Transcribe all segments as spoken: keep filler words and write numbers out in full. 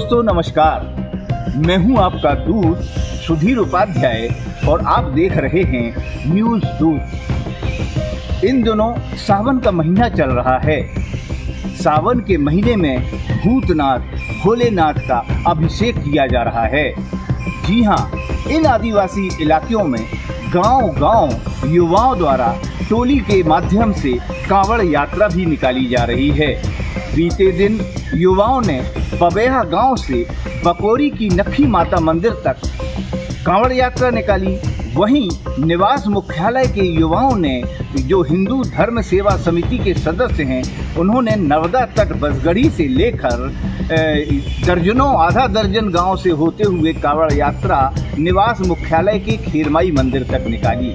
दोस्तों नमस्कार, मैं हूं आपका दूत सुधीर उपाध्याय और आप देख रहे हैं न्यूज दूत। इन दिनों सावन का महीना चल रहा है। सावन के महीने में भूतनाथ भोलेनाथ का अभिषेक किया जा रहा है। जी हां, इन आदिवासी इलाकों में गांव-गांव युवाओं द्वारा टोली के माध्यम से कांवड़ यात्रा भी निकाली जा रही है। बीते दिन युवाओं ने पवेहा गांव से बकोरी की नखी माता मंदिर तक कांवड़ यात्रा निकाली। वहीं निवास मुख्यालय के युवाओं ने, जो हिंदू धर्म सेवा समिति के सदस्य हैं, उन्होंने नर्मदा तट बसगढ़ी से लेकर दर्जनों आधा दर्जन गांव से होते हुए कांवड़ यात्रा निवास मुख्यालय के खेरमाई मंदिर तक निकाली।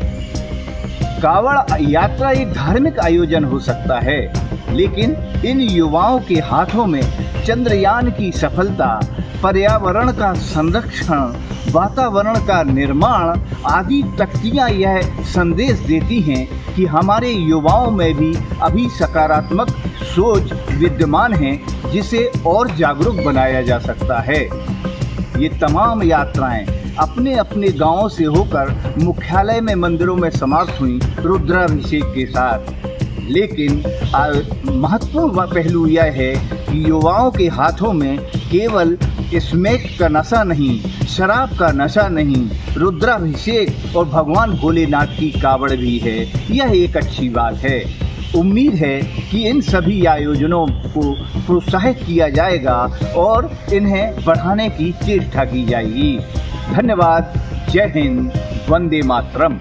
कांवड़ यात्रा एक धार्मिक आयोजन हो सकता है, लेकिन इन युवाओं के हाथों में चंद्रयान की सफलता, पर्यावरण का संरक्षण, वातावरण का निर्माण आदि तख्तियां यह संदेश देती हैं कि हमारे युवाओं में भी अभी सकारात्मक सोच विद्यमान है, जिसे और जागरूक बनाया जा सकता है। ये तमाम यात्राएं अपने अपने गांवों से होकर मुख्यालय में मंदिरों में समाप्त हुई रुद्राभिषेक के साथ। लेकिन महत्वपूर्ण पहलू यह है कि युवाओं के हाथों में केवल स्मैक का नशा नहीं, शराब का नशा नहीं, रुद्राभिषेक और भगवान भोलेनाथ की कावड़ भी है। यह एक अच्छी बात है। उम्मीद है कि इन सभी आयोजनों को प्रोत्साहित किया जाएगा और इन्हें बढ़ाने की चेष्टा की जाएगी। धन्यवाद। जय हिंद। वंदे मातरम।